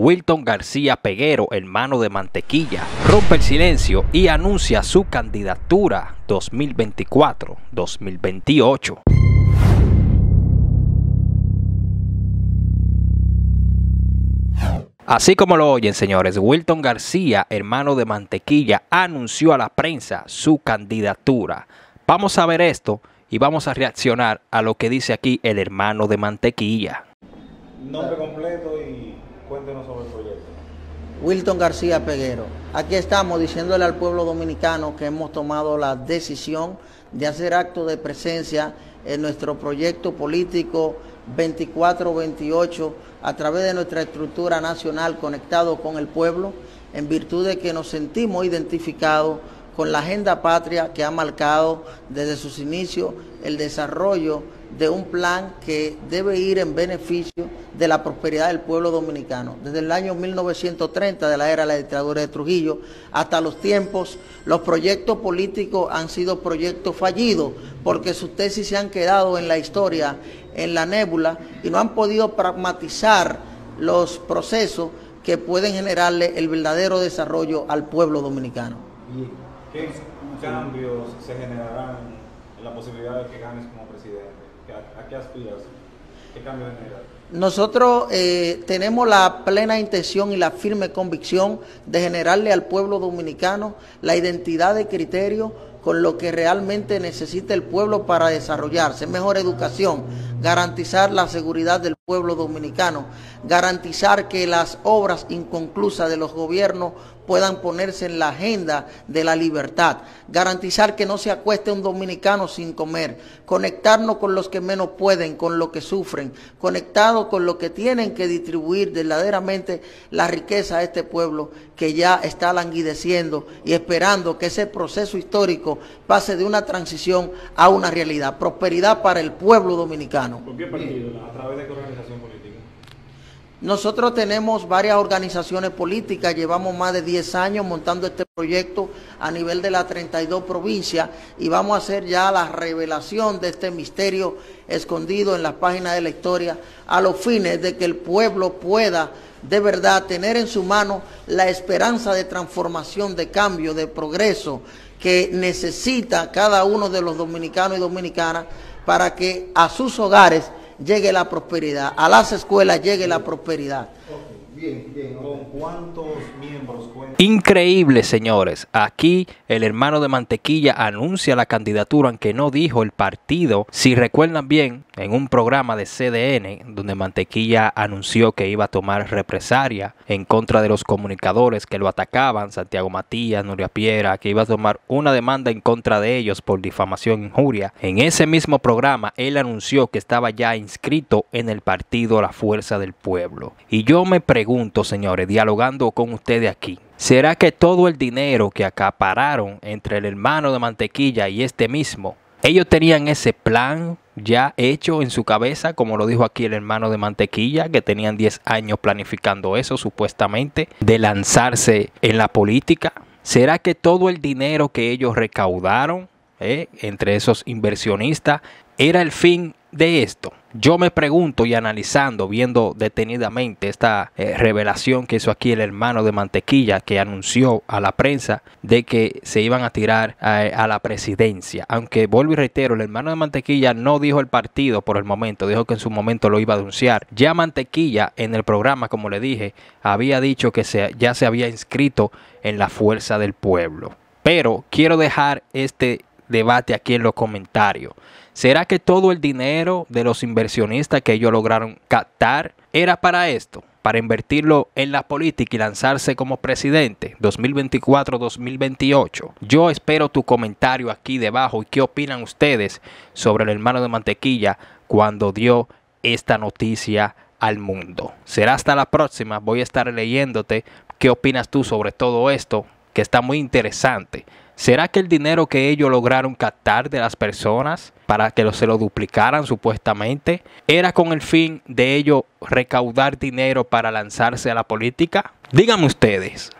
Wilton García Peguero, hermano de Mantequilla, rompe el silencio y anuncia su candidatura 2024-2028. Así como lo oyen, señores, Wilton García, hermano de Mantequilla, anunció a la prensa su candidatura. Vamos a ver esto y vamos a reaccionar a lo que dice aquí el hermano de Mantequilla. Nombre completo y cuéntenos sobre el proyecto. Wilton García Peguero. Aquí estamos diciéndole al pueblo dominicano que hemos tomado la decisión de hacer acto de presencia en nuestro proyecto político 24-28 a través de nuestra estructura nacional conectado con el pueblo, en virtud de que nos sentimos identificados con la agenda patria que ha marcado desde sus inicios el desarrollo de un plan que debe ir en beneficio de la prosperidad del pueblo dominicano. Desde el año 1930, de la era de la dictadura de Trujillo, hasta los tiempos, los proyectos políticos han sido proyectos fallidos, porque sus tesis se han quedado en la historia, en la nébula, y no han podido pragmatizar los procesos que pueden generarle el verdadero desarrollo al pueblo dominicano. ¿Qué cambios se generarán en la posibilidad de que ganes como presidente? ¿A qué aspiras? ¿Qué cambios generarán? Nosotros tenemos la plena intención y la firme convicción de generarle al pueblo dominicano la identidad de criterio con lo que realmente necesita el pueblo para desarrollarse: mejor educación, garantizar la seguridad del pueblo dominicano, garantizar que las obras inconclusas de los gobiernos puedan ponerse en la agenda de la libertad, garantizar que no se acueste un dominicano sin comer, conectarnos con los que menos pueden, con los que sufren, conectados con los que tienen que distribuir verdaderamente la riqueza a este pueblo que ya está languideciendo y esperando que ese proceso histórico pase de una transición a una realidad. Prosperidad para el pueblo dominicano. ¿Por qué partido? ¿A través de qué organización política? Nosotros tenemos varias organizaciones políticas, llevamos más de 10 años montando este proyecto a nivel de las 32 provincias y vamos a hacer ya la revelación de este misterio escondido en las páginas de la historia a los fines de que el pueblo pueda de verdad tener en su mano la esperanza de transformación, de cambio, de progreso que necesita cada uno de los dominicanos y dominicanas para que a sus hogares llegue la prosperidad, a las escuelas llegue la prosperidad. Bien. ¿Con cuántos miembros cuentan? Increíble, señores. Aquí el hermano de Mantequilla anuncia la candidatura, aunque no dijo el partido. Si recuerdan bien, en un programa de CDN, donde Mantequilla anunció que iba a tomar represalia en contra de los comunicadores que lo atacaban, Santiago Matías, Nuria Piera, que iba a tomar una demanda en contra de ellos por difamación e injuria. En ese mismo programa, él anunció que estaba ya inscrito en el partido La Fuerza del Pueblo. Y yo me pregunto, señores, dialogando con ustedes aquí, ¿será que todo el dinero que acapararon entre el hermano de Mantequilla y este mismo, ellos tenían ese plan ya hecho en su cabeza, como lo dijo aquí el hermano de Mantequilla, que tenían 10 años planificando eso, supuestamente, de lanzarse en la política? ¿Será que todo el dinero que ellos recaudaron entre esos inversionistas era el fin de esto? Yo me pregunto, y analizando, viendo detenidamente esta revelación que hizo aquí el hermano de Mantequilla, que anunció a la prensa de que se iban a tirar a la presidencia. Aunque vuelvo y reitero, el hermano de Mantequilla no dijo el partido por el momento, dijo que en su momento lo iba a anunciar. Ya Mantequilla en el programa, como le dije, había dicho que ya se había inscrito en La Fuerza del Pueblo. Pero quiero dejar este debate aquí en los comentarios. ¿Será que todo el dinero de los inversionistas que ellos lograron captar era para esto? Para invertirlo en la política y lanzarse como presidente 2024-2028. Yo espero tu comentario aquí debajo y qué opinan ustedes sobre el hermano de Mantequilla cuando dio esta noticia al mundo. Será hasta la próxima. Voy a estar leyéndote qué opinas tú sobre todo esto, que está muy interesante. ¿Será que el dinero que ellos lograron captar de las personas para que se lo duplicaran supuestamente era con el fin de ellos recaudar dinero para lanzarse a la política? Díganme ustedes.